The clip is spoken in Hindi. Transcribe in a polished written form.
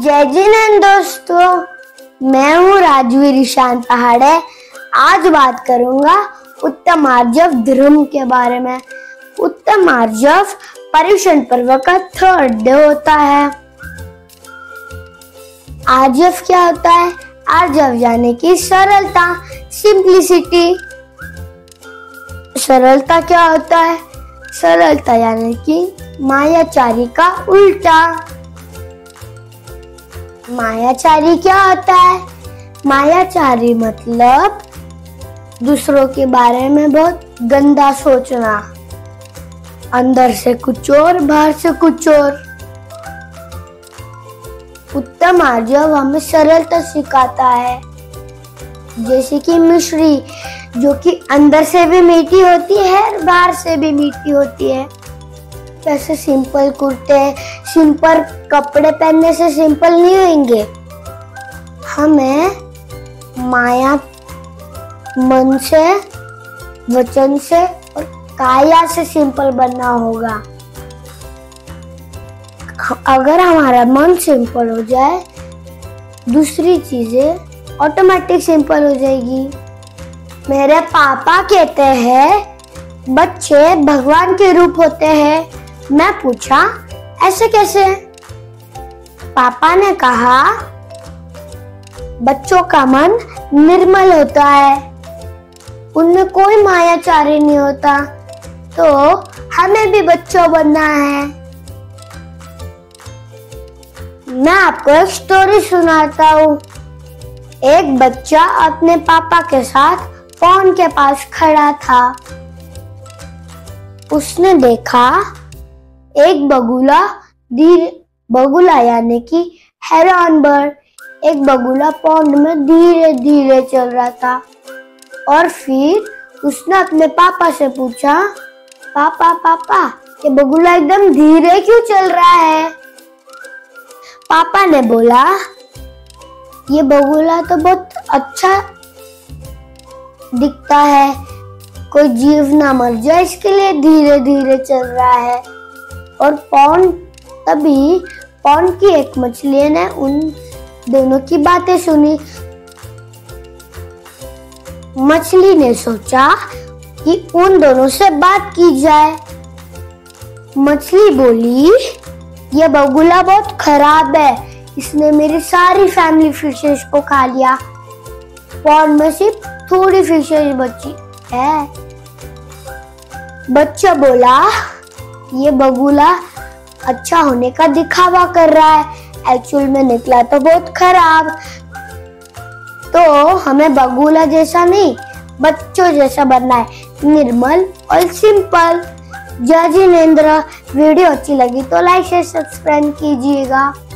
जय जिन दोस्तों, मैं हूँ राजवीर ईशान पहाड़े। आज बात करूंगा उत्तम आर्जव धर्म के बारे में। उत्तम आर्जव पर्यूषण पर्व का 3rd डे होता है। आर्जव क्या होता है? आर्जव यानी कि सरलता, सिंप्लिसिटी। सरलता क्या होता है? सरलता यानी कि मायाचारी का उल्टा। मायाचारी क्या होता है? मायाचारी मतलब दूसरों के बारे में बहुत गंदा सोचना, अंदर से कुछ और बाहर से कुछ और। उत्तम आर्जव हमें सरलता सिखाता है, जैसे कि मिश्री, जो कि अंदर से भी मीठी होती है और बाहर से भी मीठी होती है। कैसे सिंपल कुर्ते, सिंपल कपड़े पहनने से सिंपल नहीं होंगे। हमें माया मन से, वचन से और काया से सिंपल बनना होगा। अगर हमारा मन सिंपल हो जाए, दूसरी चीजें ऑटोमेटिक सिंपल हो जाएगी। मेरे पापा कहते हैं बच्चे भगवान के रूप होते हैं। मैं पूछा ऐसे कैसे? पापा ने कहा बच्चों का मन निर्मल होता है, उनमें कोई मायाचारी नहीं होता। तो हमें भी बच्चों बनना है। मैं आपको एक स्टोरी सुनाता हूँ। एक बच्चा अपने पापा के साथ फोन के पास खड़ा था। उसने देखा एक बगुला यानी कि हेरॉन बर्ड, एक बगुला पौंड में धीरे धीरे चल रहा था। और फिर उसने अपने पापा से पूछा, पापा पापा, ये बगुला एकदम धीरे क्यों चल रहा है? पापा ने बोला, ये बगुला तो बहुत अच्छा दिखता है, कोई जीव ना मर जाए इसके लिए धीरे धीरे चल रहा है। और तभी पौंड की एक मछली ने उन दोनों की बातें सुनी। मछली ने सोचा कि उन दोनों से बात की जाए। मछली बोली, यह बगुला बहुत खराब है, इसने मेरी सारी फैमिली फिशेस को खा लिया, पौंड में सिर्फ थोड़ी फिशेस बची है। बच्चा बोला, ये बगुला अच्छा होने का दिखावा कर रहा है, एक्चुअल में निकला तो बहुत खराब। तो हमें बगुला जैसा नहीं, बच्चों जैसा बनना है, निर्मल और सिंपल। जय जिनेंद्र। वीडियो अच्छी लगी तो लाइक शेयर सब्सक्राइब कीजिएगा।